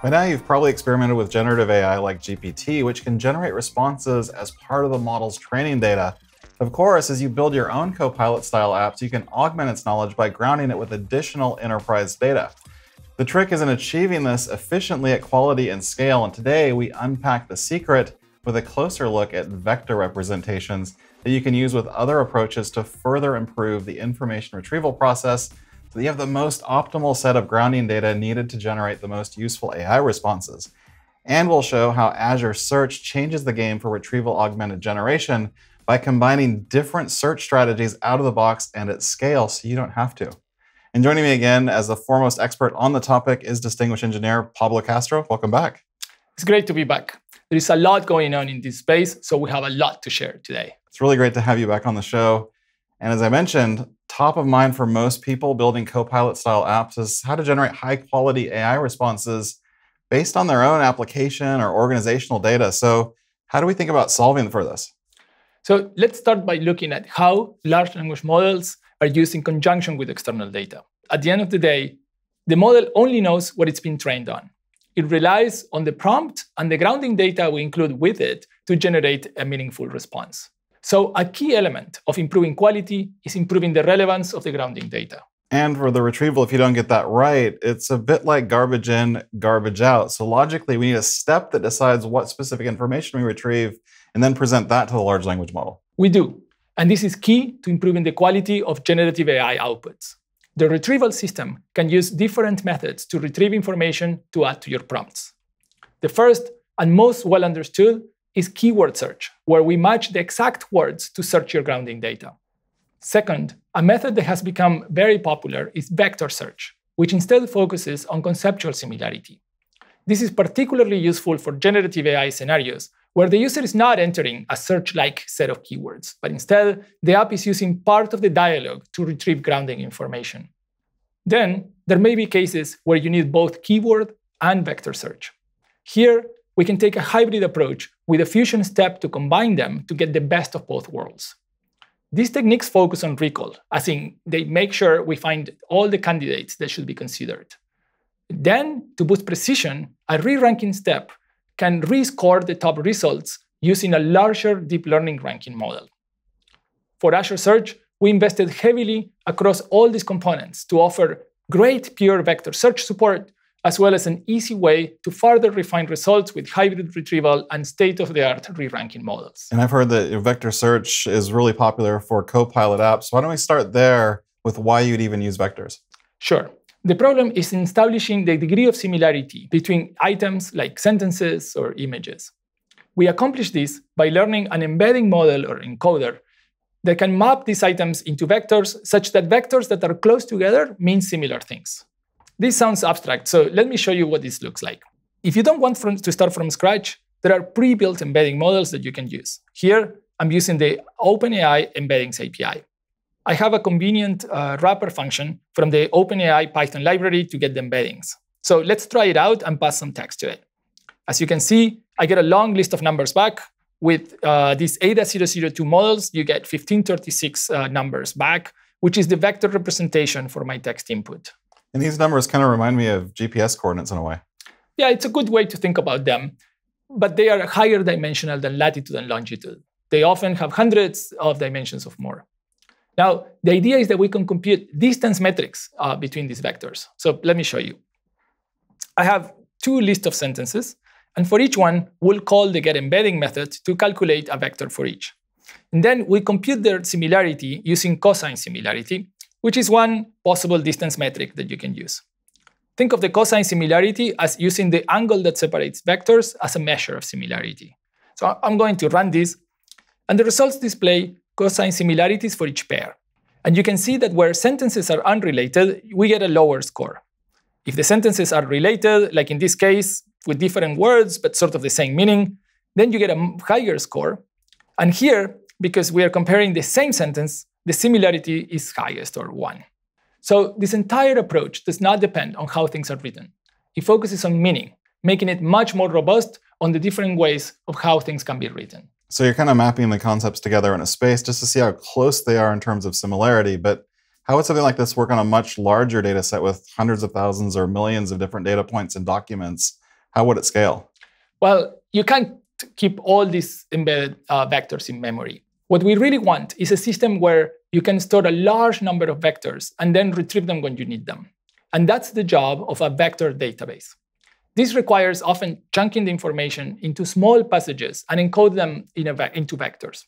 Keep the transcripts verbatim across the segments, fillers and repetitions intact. By now, you've probably experimented with generative A I like G P T, which can generate responses as part of the model's training data. Of course, as you build your own Copilot-style apps, you can augment its knowledge by grounding it with additional enterprise data. The trick is in achieving this efficiently at quality and scale, and today we unpack the secret with a closer look at vector representations that you can use with other approaches to further improve the information retrieval process so that you have the most optimal set of grounding data needed to generate the most useful A I responses. And we'll show how Azure Search changes the game for retrieval augmented generation by combining different search strategies out of the box and at scale so you don't have to. And joining me again as the foremost expert on the topic is distinguished engineer Pablo Castro. Welcome back. It's great to be back. There is a lot going on in this space, so we have a lot to share today. It's really great to have you back on the show. And as I mentioned, top of mind for most people building Copilot-style apps is how to generate high-quality A I responses based on their own application or organizational data. So how do we think about solving for this? So let's start by looking at how large language models are used in conjunction with external data. At the end of the day, the model only knows what it's been trained on. It relies on the prompt and the grounding data we include with it to generate a meaningful response. So a key element of improving quality is improving the relevance of the grounding data. And for the retrieval, if you don't get that right, it's a bit like garbage in, garbage out. So logically, we need a step that decides what specific information we retrieve and then present that to the large language model. We do. And this is key to improving the quality of generative A I outputs. The retrieval system can use different methods to retrieve information to add to your prompts. The first and most well understood is keyword search, where we match the exact words to search your grounding data. Second, a method that has become very popular is vector search, which instead focuses on conceptual similarity. This is particularly useful for generative A I scenarios, where the user is not entering a search-like set of keywords, but instead, the app is using part of the dialogue to retrieve grounding information. Then, there may be cases where you need both keyword and vector search. Here, we can take a hybrid approach with a fusion step to combine them to get the best of both worlds. These techniques focus on recall, as in they make sure we find all the candidates that should be considered. Then, to boost precision, a re-ranking step can rescore the top results using a larger deep learning ranking model. For Azure Search, we invested heavily across all these components to offer great pure vector search support, as well as an easy way to further refine results with hybrid retrieval and state-of-the-art re-ranking models. And I've heard that vector search is really popular for Copilot apps. Why don't we start there with why you'd even use vectors? Sure. The problem is in establishing the degree of similarity between items like sentences or images. We accomplish this by learning an embedding model or encoder that can map these items into vectors such that vectors that are close together mean similar things. This sounds abstract, so let me show you what this looks like. If you don't want from, to start from scratch, there are pre-built embedding models that you can use. Here, I'm using the OpenAI Embeddings A P I. I have a convenient uh, wrapper function from the OpenAI Python library to get the embeddings. So let's try it out and pass some text to it. As you can see, I get a long list of numbers back. With uh, these Ada zero zero two models, you get fifteen thirty-six uh, numbers back, which is the vector representation for my text input. And these numbers kind of remind me of G P S coordinates in a way. Yeah, it's a good way to think about them. But they are higher dimensional than latitude and longitude. They often have hundreds of dimensions of more. Now, the idea is that we can compute distance metrics uh, between these vectors. So let me show you. I have two lists of sentences. And for each one, we'll call the getEmbedding method to calculate a vector for each. And then we compute their similarity using cosine similarity, which is one possible distance metric that you can use. Think of the cosine similarity as using the angle that separates vectors as a measure of similarity. So I'm going to run this, and the results display cosine similarities for each pair. And you can see that where sentences are unrelated, we get a lower score. If the sentences are related, like in this case, with different words, but sort of the same meaning, then you get a higher score. And here, because we are comparing the same sentence, the similarity is highest, or one. So this entire approach does not depend on how things are written. It focuses on meaning, making it much more robust on the different ways of how things can be written. So you're kind of mapping the concepts together in a space just to see how close they are in terms of similarity. But how would something like this work on a much larger data set with hundreds of thousands or millions of different data points and documents How would it scale? Well, you can't keep all these embedded uh, vectors in memory. What we really want is a system where you can store a large number of vectors and then retrieve them when you need them. And that's the job of a vector database. This requires often chunking the information into small passages and encode them in a ve- into vectors.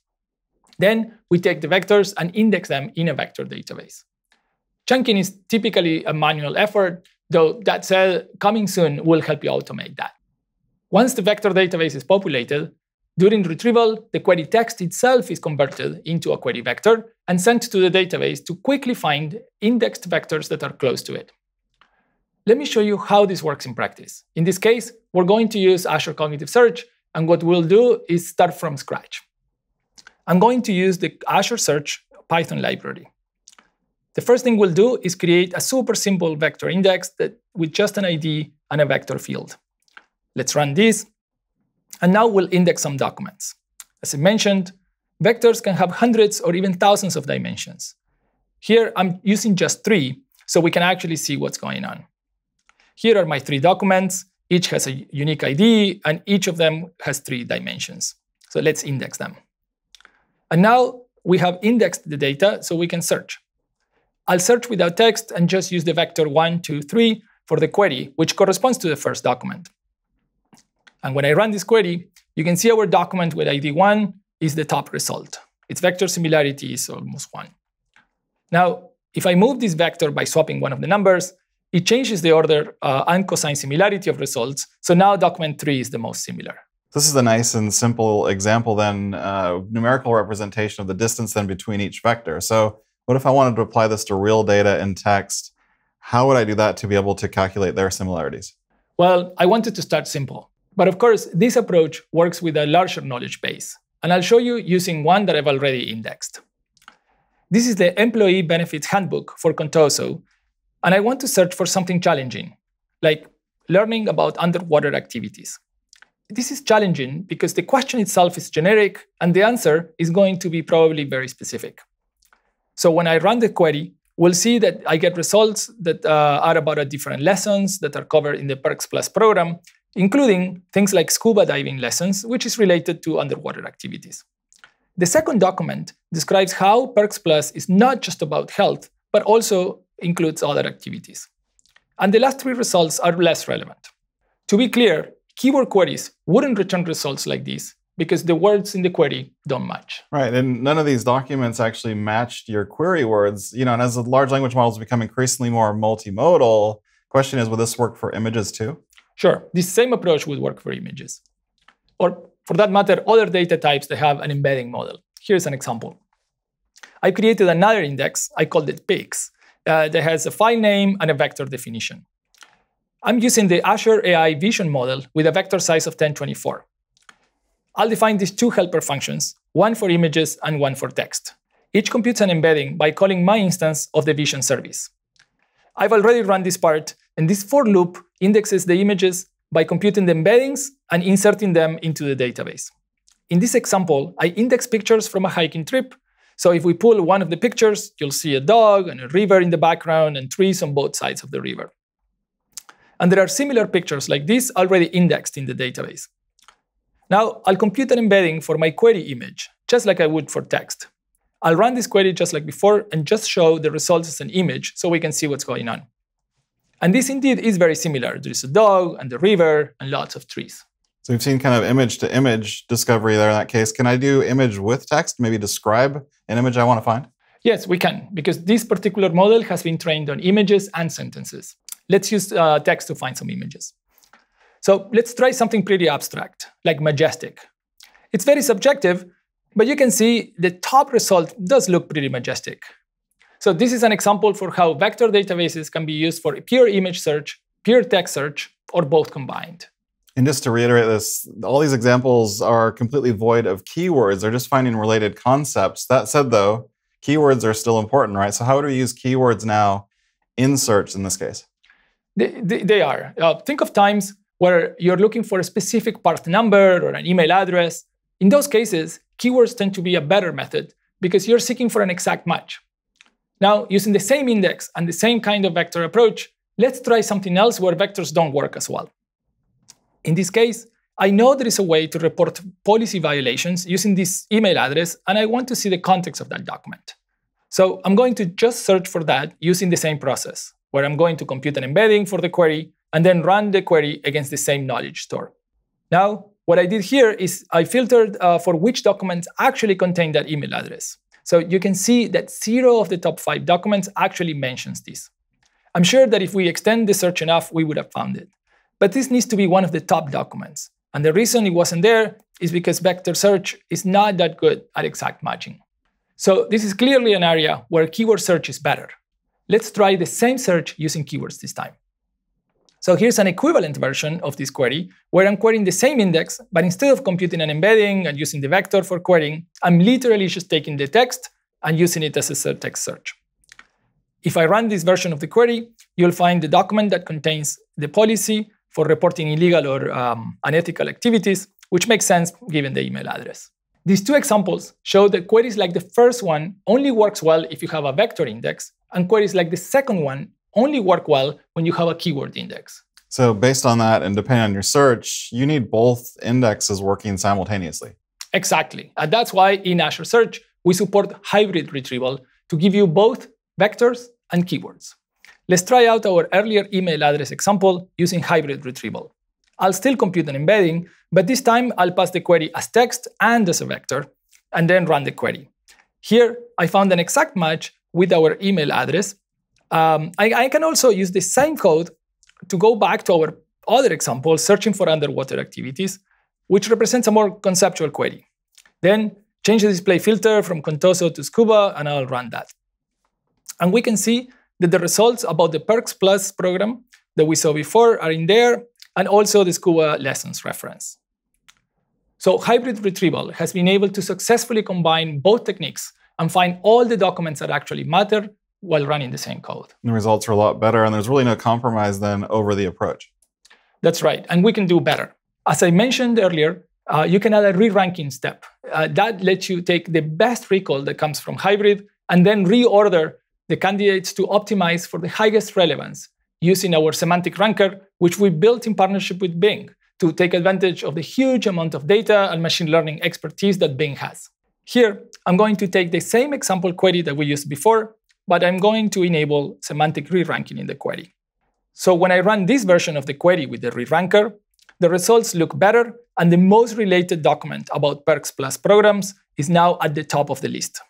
Then we take the vectors and index them in a vector database. Chunking is typically a manual effort, though that said, coming soon will help you automate that. Once the vector database is populated, during retrieval, the query text itself is converted into a query vector and sent to the database to quickly find indexed vectors that are close to it. Let me show you how this works in practice. In this case, we're going to use Azure Cognitive Search, and what we'll do is start from scratch. I'm going to use the Azure Search Python library. The first thing we'll do is create a super simple vector index that, with just an I D and a vector field. Let's run this. And now we'll index some documents. As I mentioned, vectors can have hundreds or even thousands of dimensions. Here, I'm using just three, so we can actually see what's going on. Here are my three documents. Each has a unique I D, and each of them has three dimensions. So let's index them. And now we have indexed the data, so we can search. I'll search without text and just use the vector one, two, three for the query, which corresponds to the first document. And when I run this query, you can see our document with I D one is the top result. Its vector similarity is almost one. Now, if I move this vector by swapping one of the numbers, it changes the order uh, and cosine similarity of results. So now document three is the most similar. This is a nice and simple example, then, uh, numerical representation of the distance then between each vector. So what if I wanted to apply this to real data and text? How would I do that to be able to calculate their similarities? Well, I wanted to start simple. But of course, this approach works with a larger knowledge base. And I'll show you using one that I've already indexed. This is the Employee Benefits Handbook for Contoso. And I want to search for something challenging, like learning about underwater activities. This is challenging because the question itself is generic, and the answer is going to be probably very specific. So when I run the query, we'll see that I get results that uh, are about a different lessons that are covered in the Perks Plus program, including things like scuba diving lessons, which is related to underwater activities. The second document describes how Perks Plus is not just about health, but also includes other activities. And the last three results are less relevant. To be clear, keyword queries wouldn't return results like these because the words in the query don't match. Right, and none of these documents actually matched your query words. You know, and as the large language models become increasingly more multimodal, question is, will this work for images too? Sure, this same approach would work for images. Or for that matter, other data types that have an embedding model. Here's an example. I created another index, I called it pics, uh, that has a file name and a vector definition. I'm using the Azure A I vision model with a vector size of ten twenty-four. I'll define these two helper functions, one for images and one for text. Each computes an embedding by calling my instance of the vision service. I've already run this part, and this for loop indexes the images by computing the embeddings and inserting them into the database. In this example, I index pictures from a hiking trip. So if we pull one of the pictures, you'll see a dog and a river in the background and trees on both sides of the river. And there are similar pictures like this already indexed in the database. Now, I'll compute an embedding for my query image, just like I would for text. I'll run this query just like before and just show the results as an image so we can see what's going on. And this indeed is very similar. There's a dog and the river and lots of trees. So we've seen kind of image to image discovery there in that case. Can I do image with text, maybe describe an image I want to find? Yes, we can, because this particular model has been trained on images and sentences. Let's use uh, text to find some images. So let's try something pretty abstract, like majestic. It's very subjective, but you can see the top result does look pretty majestic. So this is an example for how vector databases can be used for pure image search, pure text search, or both combined. And just to reiterate this, all these examples are completely void of keywords. They're just finding related concepts. That said, though, keywords are still important, right? So how do we use keywords now in search in this case? They, they, they are. Uh, think of times where you're looking for a specific part number or an email address. In those cases, keywords tend to be a better method because you're seeking for an exact match. Now, using the same index and the same kind of vector approach, let's try something else where vectors don't work as well. In this case, I know there is a way to report policy violations using this email address, and I want to see the context of that document. So I'm going to just search for that using the same process, where I'm going to compute an embedding for the query and then run the query against the same knowledge store. Now, what I did here is I filtered uh, for which documents actually contain that email address. So you can see that zero of the top five documents actually mentions this. I'm sure that if we extend the search enough, we would have found it. But this needs to be one of the top documents. And the reason it wasn't there is because vector search is not that good at exact matching. So this is clearly an area where keyword search is better. Let's try the same search using keywords this time. So here's an equivalent version of this query, where I'm querying the same index, but instead of computing an embedding and using the vector for querying, I'm literally just taking the text and using it as a text search. If I run this version of the query, you'll find the document that contains the policy for reporting illegal or um, unethical activities, which makes sense given the email address. These two examples show that queries like the first one only works well if you have a vector index, and queries like the second one only work well when you have a keyword index. So based on that, and depending on your search, you need both indexes working simultaneously. Exactly. And that's why in Azure Search, we support hybrid retrieval to give you both vectors and keywords. Let's try out our earlier email address example using hybrid retrieval. I'll still compute an embedding, but this time I'll pass the query as text and as a vector, and then run the query. Here, I found an exact match with our email address. Um, I, I can also use the same code to go back to our other example, searching for underwater activities, which represents a more conceptual query. Then change the display filter from Contoso to Scuba, and I'll run that. And we can see that the results about the Perks Plus program that we saw before are in there, and also the Scuba lessons reference. So hybrid retrieval has been able to successfully combine both techniques and find all the documents that actually matter while running the same code. The results are a lot better, and there's really no compromise then over the approach. That's right, and we can do better. As I mentioned earlier, uh, you can add a re-ranking step. Uh, that lets you take the best recall that comes from hybrid and then reorder the candidates to optimize for the highest relevance using our semantic ranker, which we built in partnership with Bing to take advantage of the huge amount of data and machine learning expertise that Bing has. Here, I'm going to take the same example query that we used before, but I'm going to enable semantic re-ranking in the query. So when I run this version of the query with the re-ranker, the results look better, and the most related document about Perks Plus programs is now at the top of the list.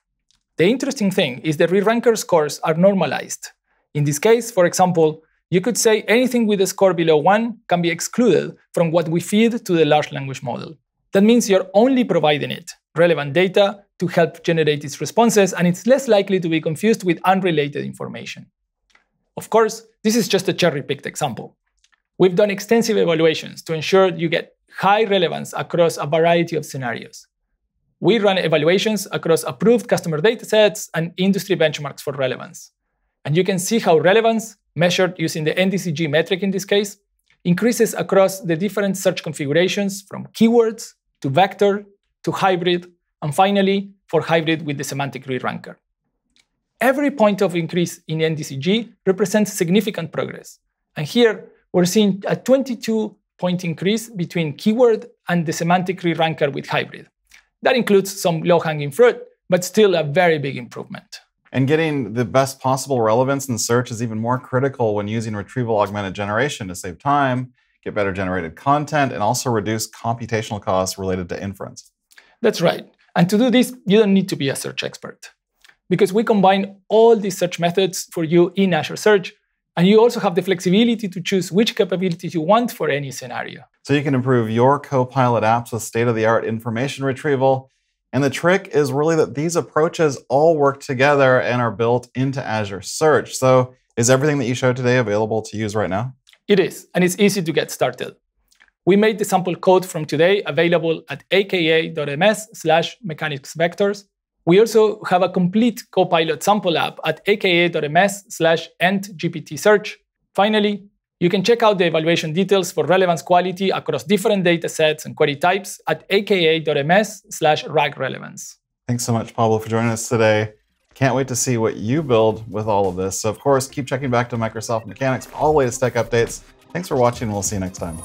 The interesting thing is the re-ranker scores are normalized. In this case, for example, you could say anything with a score below one can be excluded from what we feed to the large language model. That means you're only providing it relevant data to help generate its responses, and it's less likely to be confused with unrelated information. Of course, this is just a cherry-picked example. We've done extensive evaluations to ensure you get high relevance across a variety of scenarios. We run evaluations across approved customer datasets and industry benchmarks for relevance. And you can see how relevance, measured using the N D C G metric in this case, increases across the different search configurations from keywords to vector to hybrid, and finally, for hybrid with the semantic re-ranker. Every point of increase in N D C G represents significant progress. And here, we're seeing a twenty-two point increase between keyword and the semantic re-ranker with hybrid. That includes some low-hanging fruit, but still a very big improvement. And getting the best possible relevance in search is even more critical when using retrieval augmented generation to save time, get better generated content, and also reduce computational costs related to inference. That's right. And to do this, you don't need to be a search expert, because we combine all these search methods for you in Azure Search, and you also have the flexibility to choose which capabilities you want for any scenario. So you can improve your Copilot apps with state-of-the-art information retrieval. And the trick is really that these approaches all work together and are built into Azure Search. So is everything that you showed today available to use right now? It is, and it's easy to get started. We made the sample code from today available at aka dot m s slash mechanics vectors. We also have a complete Copilot sample app at aka dot m s slash end G P T search. Finally, you can check out the evaluation details for relevance quality across different data sets and query types at aka dot m s slash rag relevance. Thanks so much, Pablo, for joining us today. Can't wait to see what you build with all of this. So, of course, keep checking back to Microsoft Mechanics for all the latest tech updates. Thanks for watching, and we'll see you next time.